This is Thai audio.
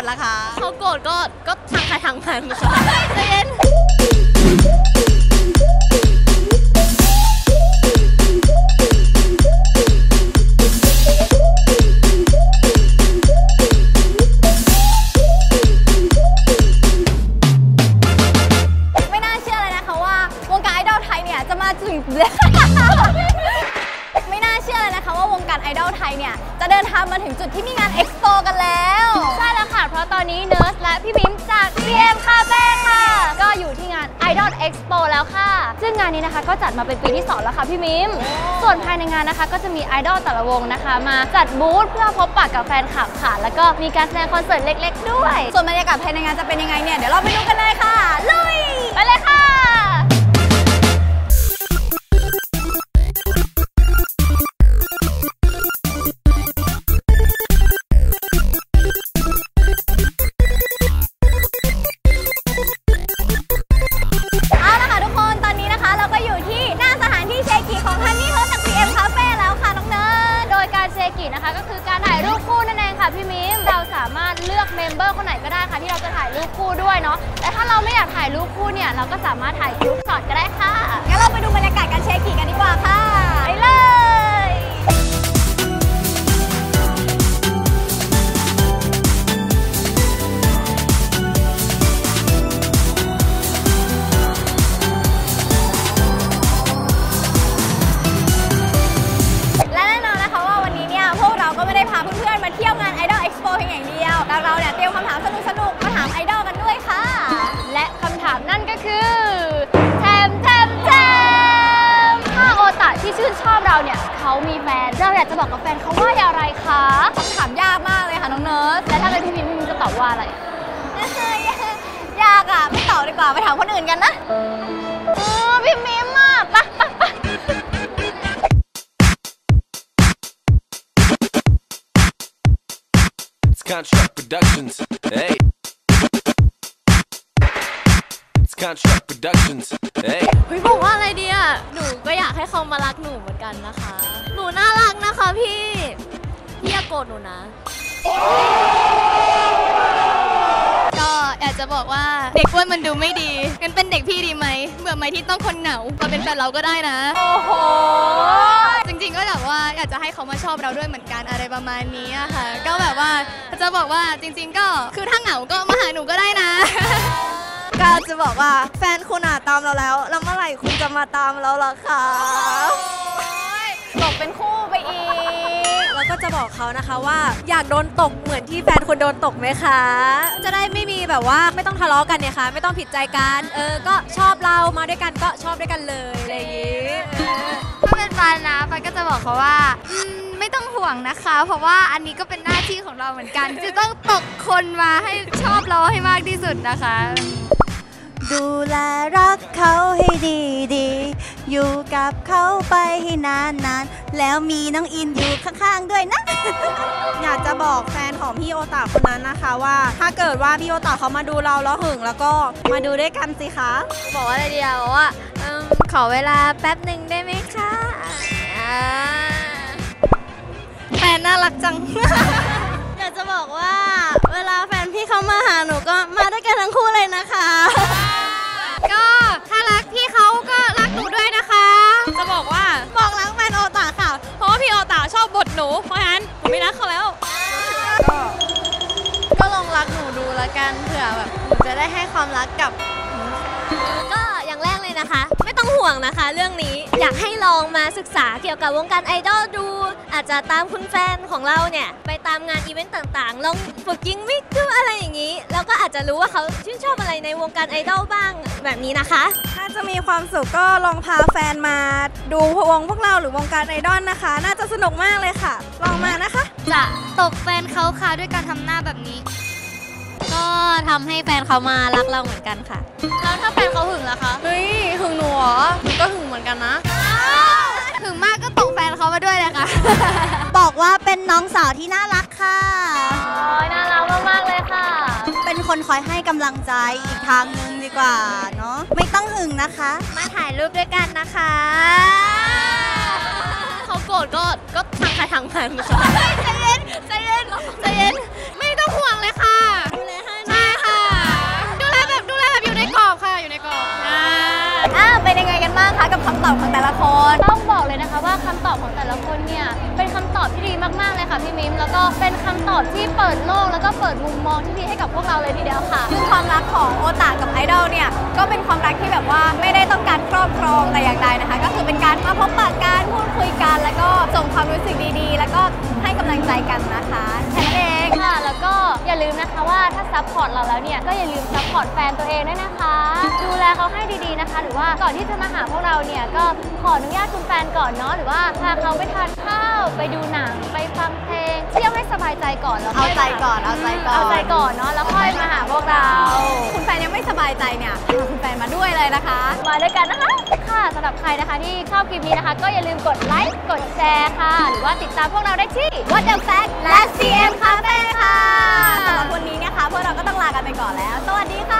ธล่ะคะเขาโกรธก็ทางใครทางมันค่ะใจเย็นไอดอลไทยเนี่ยจะเดินทางมาถึงจุดที่มีงานเอ็กซ์โปกันแล้วใช่แล้วค่ะเพราะตอนนี้เนิร์สและพี่มิมจาก PM คาเฟ่ค่ะก็อยู่ที่งาน Idol Expo แล้วค่ะซึ่งงานนี้นะคะก็จัดมาเป็นปีที่2แล้วค่ะพี่มิมส่วนภายในงานนะคะก็จะมีไอดอลแต่ละวงนะคะมาจัดบูธเพื่อพบปะกับแฟนคลับค่ะแล้วก็มีการแสดงคอนเสิร์ตเล็กๆด้วยส่วนบรรยากาศภายในงานจะเป็นยังไงเนี่ยเดี๋ยวเราไปดูกันเลยค่ะลุยไปเลยค่ะก็คือการถ่ายรูปคู่นั่นเองค่ะพี่มิมเราสามารถเลือกเมมเบอร์คนไหนก็ได้ค่ะที่เราจะถ่ายรูปคู่ด้วยเนาะแต่ถ้าเราไม่อยากถ่ายรูปคู่เนี่ยเราก็สามารถถ่ายกรุ๊ปช็อตก็ได้ค่ะงั้นเราไปดูบรรยากาศการเช็คกี่กันดีกว่าค่ะไปเลยเราเนี่ยเตรียมคำถามสนุกๆมาถามไอดอลกันด้วยค่ะและคำถามนั่นก็คือแทมถ้าโอตะที่ชื่นชอบเราเนี่ยเขามีแฟนเราอยากจะบอกกับแฟนเขาว่าอะไรคะคำถามยากมากเลยค่ะน้องเนิร์สและถ้าเป็นพี่มิมจะตอบว่าอะไรยากอ่ะไม่ตอบดีกว่าไปถามคนอื่นกันนะพี่มิมมากไปContract Productions, hey. It's Contract Productions, hey. พี่บอกว่าอะไรดีอ่ะหนูก็อยากให้เขามารักหนูเหมือนกันนะคะหนูน่ารักนะคะพี่อย่าโกรธหนูนะก็อยากจะบอกว่าเด็กอ้วนมันดูไม่ดีงั้นเป็นเด็กพี่ดีไหมเบื่อไหมที่ต้องคนเหงามาเป็นแฟนเราก็ได้นะโอ้โหจริงๆก็แบบว่าอยากจะให้เขามาชอบเราด้วยเหมือนกันอะไรประมาณนี้ค่ะก็แบบว่าจะบอกว่าจริงๆก็คือถ้าเหงาก็มาหาหนูก็ได้นะก็จะบอกว่าแฟนคุณน่ะตามเราแล้วแล้วเมื่อไหร่คุณจะมาตามเราล่ะคะตกเป็นคู่ไปอีกแล้วก็จะบอกเขานะคะว่าอยากโดนตกเหมือนที่แฟนคุณโดนตกไหมคะจะได้ไม่มีแบบว่าไม่ต้องทะเลาะกันเนี่ยค่ะไม่ต้องผิดใจกันก็ชอบเรามาด้วยกันก็ชอบด้วยกันเลยอะไรอย่างนี้ถ้าเป็นปานนะปานก็จะบอกเขาว่าไม่ต้องห่วงนะคะเพราะว่าอันนี้ก็เป็นหน้าที่ของเราเหมือนกันจะต้องตกคนมาให้ชอบเราให้มากที่สุดนะคะดูแลรักเขาให้ดีๆอยู่กับเขาไปให้นานๆแล้วมีน้องอินอยู่ข้างๆด้วยนะอยากจะบอกแฟนของพี่โอตาคนนั้นนะคะว่าถ้าเกิดว่าพี่โอตาเขามาดูเราแล้วหึงแล้วก็มาดูด้วยกันสิคะบอกว่าอะไรดีอะบอกว่าขอเวลาแป๊บหนึ่งได้ไหมคะแฟนน่ารักจัง อยากจะบอกว่าเวลาแฟนพี่เขามาหาหนูก็มาด้วยกันทั้งคู่เลยนะคะก็ถ้ารักพี่เขาก็รักหนูด้วยนะคะจะบอกว่าบอกรักแฟนโอตาค่ะเพราะว่าพี่โอตาชอบบทหนูเพราะฉะนั้นผมไม่รักเขาแล้วก็ลองรักหนูดูละกันเผื่อแบบหนูจะได้ให้ความรักกับก็อย่างแรกเลยนะคะไม่ต้องห่วงนะคะเรื่องนี้อยากให้ลองมาศึกษาเกี่ยวกับวงการไอดอลดูอาจจะตามคุณแฟนของเราเนี่ยไปตามงานอีเวนต์ต่างๆลองฝึกยิงมิกดูอะไรอย่างนี้แล้วก็อาจจะรู้ว่าเขาชื่นชอบอะไรในวงการไอดอลบ้างแบบนี้นะคะถ้าจะมีความสุขก็ลองพาแฟนมาดูวงพวกเราหรือวงการไอดอลนะคะน่าจะสนุกมากเลยค่ะลองมานะคะจะตกแฟนเขาค่ะด้วยการทำหน้าแบบนี้ก็ทำให้แฟนเขามารักเราเหมือนกันค่ะแล้วถ้าแฟนเขาหึงล่ะคะเฮ้ยหึงหนูเหรอหนูก็หึงเหมือนกันนะหึงมากก็ตกแฟนเขามาด้วยเลยค่ะบอกว่าเป็นน้องสาวที่น่ารักค่ะน่ารักมากๆเลยค่ะเป็นคนคอยให้กำลังใจอีกทางนึงดีกว่าเนาะไม่ต้องหึงนะคะมาถ่ายรูปด้วยกันนะคะเขาโกรธก็ทางใครทางมันค่ะใจเย็นไม่ต้องห่วงเลยค่ะ อบของแต่ละคนต้องบอกเลยนะคะว่าคำตอบของแต่ละคนเนี่ยเป็นคำตอบที่ดีมากๆเลยค่ะพี่มิมแล้วก็เป็นคำตอบที่เปิดโลกแล้วก็เปิดมุมมองที่ดีให้กับพวกเราเลยทีเดียวค่ะซึ่งความรักของโอตากับไอดอลเนี่ยก็เป็นความรักที่แบบว่าไม่ได้ต้องการครอบครองแต่อย่างใดนะคะก็คือเป็นการมาพบปะกันพูดคุยกันแล้วก็ส่งความรู้สึกดีๆแล้วก็ให้กำลังใจกันนะคะแค่นั้นเองค่ะแล้วก็อย่าลืมนะคะว่าถ้าซัพพอร์ตเราแล้วเนี่ยก็อย่าลืมซัพพอร์ตแฟนตัวเองด้วยนะคะดูแลเขาให้ดีๆนะคะหรือว่าก่อนที่จะมาหาพวกเราเนี่ยก็ขออนุญาตคุณแฟนก่อนเนาะหรือว่าพาเขาไปทานข้าวไปดูหนังไปฟังเพลงเที่ยวให้สบายใจก่อนแล้วเอาใจก่อนเอาใจก่อนเนาะแล้วค่อยมาหาพวกเราคุณแฟนยังไม่สบายใจเนี่ยพาคุณแฟนมาด้วยเลยนะคะมาด้วยกันนะคะค่ะสำหรับใครนะคะที่ชอบคลิปนี้นะคะก็อย่าลืมกดไลค์กดแชร์ค่ะหรือว่าติดตามพวกเราได้ที่ What The Fact และ CM Cafe ค่ะสำหรับวันนี้นะคะพวกเราก็ต้องลากันไปก่อนแล้วสวัสดีค่ะ